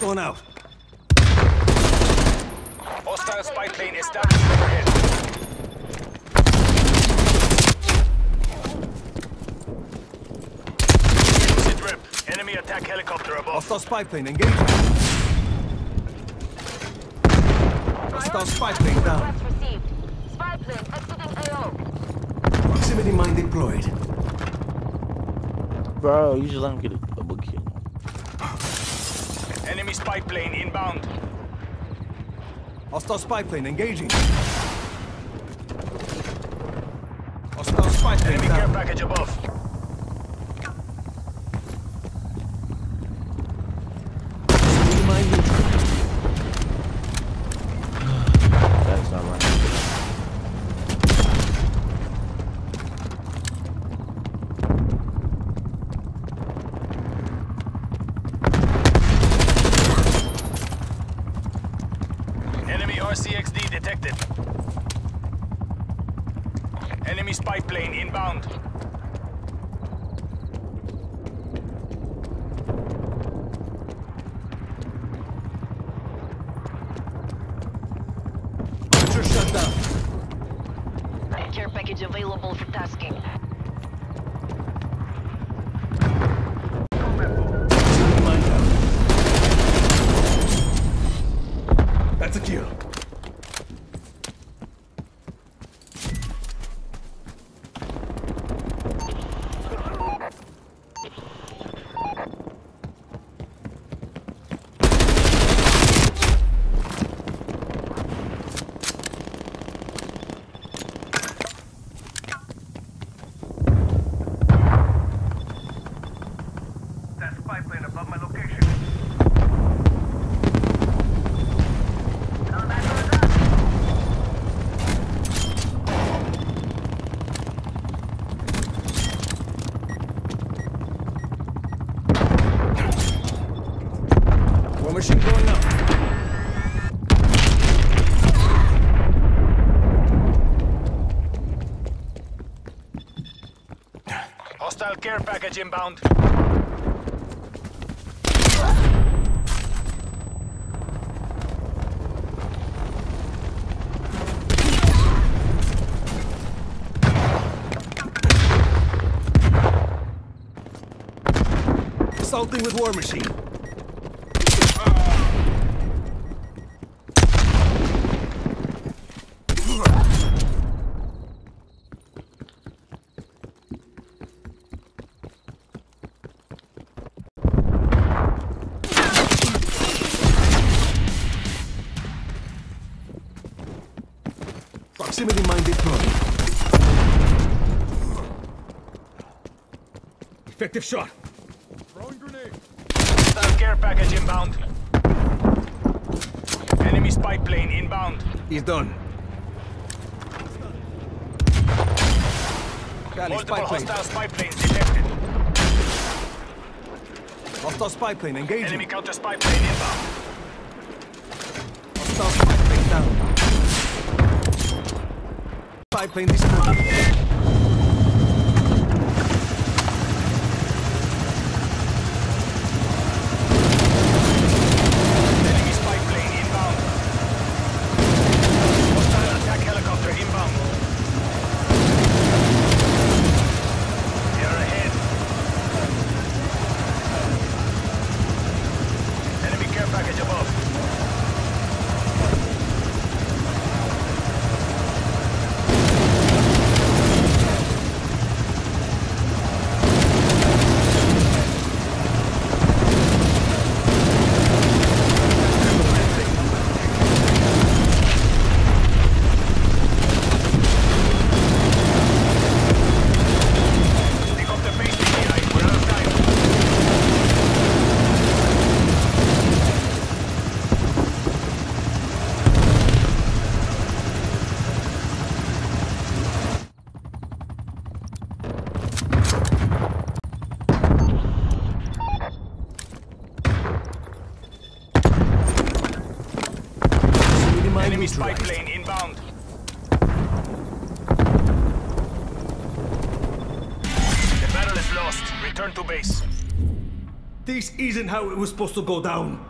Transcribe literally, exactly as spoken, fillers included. Going out. Hostile spy plane established overhead. Sit rep. Enemy attack helicopter above. Hostile spy plane engaged. Hostile spy plane down. Spy plane exiting A O. Proximity mine deployed. Bro, you just let him get a double kill. Enemy spy plane inbound. Hostile spy plane engaging. Hostile spy plane enemy down. Care package above. That's not right. R C X D detected. Enemy spy plane inbound. Launcher shut down. Care package available for tasking. That's a kill. War machine going up. Hostile care package inbound. Assaulting with war machine. Proximity mine deployed. Effective shot. Throwing grenade. Hostile care package inbound. Enemy spy plane inbound. He's done. Multiple hostile spy planes detected. Hostile spy plane engaging. Enemy counter spy plane inbound. Hostile spy plane down. Spy plane destroyed. Enemy spy plane inbound. The battle is lost. Return to base. This isn't how it was supposed to go down.